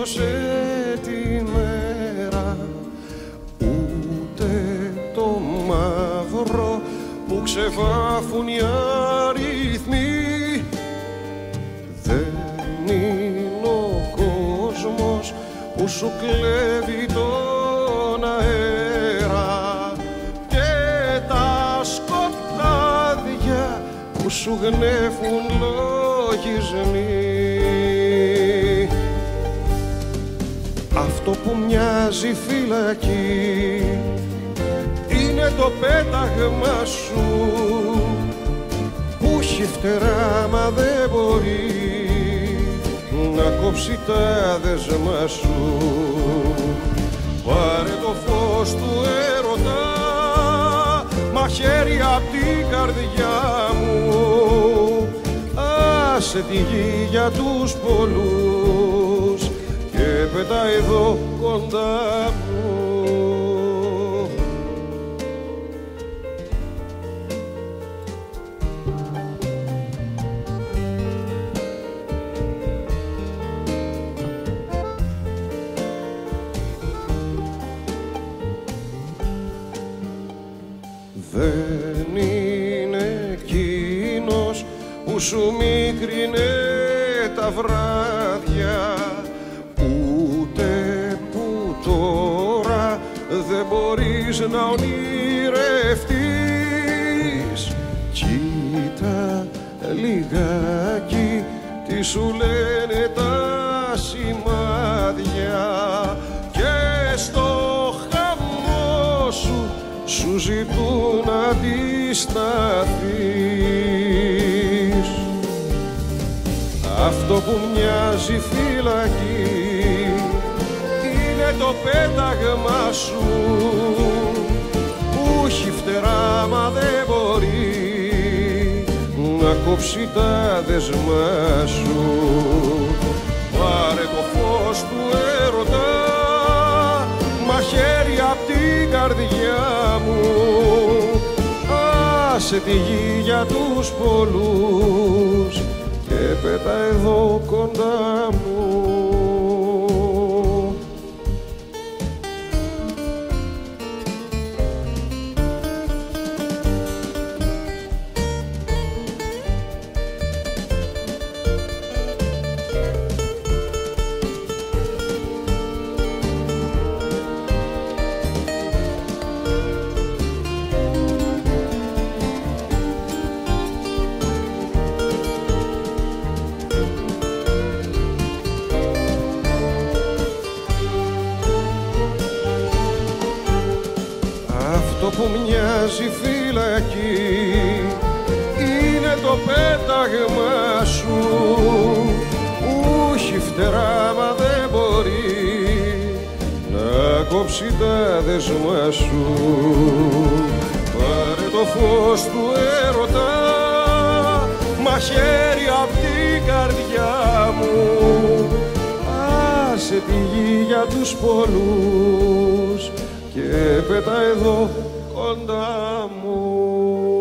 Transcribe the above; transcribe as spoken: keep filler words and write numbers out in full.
έδωσε τη μέρα, ούτε το μαύρο που ξεβάφουν οι αριθμοί. Δεν είναι ο κόσμος που σου κλέβει τον αέρα και τα σκοτάδια που σου γνέφουν λογισμοί. Αυτό που μοιάζει φυλακή είναι το πέταγμα σου που έχει φτερά μα δεν μπορεί να κόψει τα δεσμά σου. Πάρε το φως του έρωτα, μαχαίρι απ' την καρδιά μου, άσε τη γη για τους πολλούς και πετά εδώ κοντά μου. Δεν είναι εκείνος που σου μικρύνε τα βράδια, ούτε που τώρα δεν μπορείς να ονειρευτείς. Κοίτα λιγάκι τι σου λένε τα σημάδια και στο χαμό σου σου ζητούν να αντισταθείς. Αυτό που μοιάζει φυλακή είναι το πέταγμα σου που έχει φτερά μα δεν μπορεί να κόψει τα δεσμά σου. Πάρε το φως του έρωτα, μαχαίρι απ' την καρδιά μου, άσε τη γη για τους πολλούς και πέτα εδώ κοντά μου. Αυτό που μοιάζει φυλακή είναι το πέταγμα σου που έχει φτερά μα δεν μπορεί να κόψει τα δεσμά σου. Πάρε το φως του έρωτα, μαχαίρι απ' την καρδιά μου, άσε τη γη για τους πολλούς και πετά εδώ κοντά μου.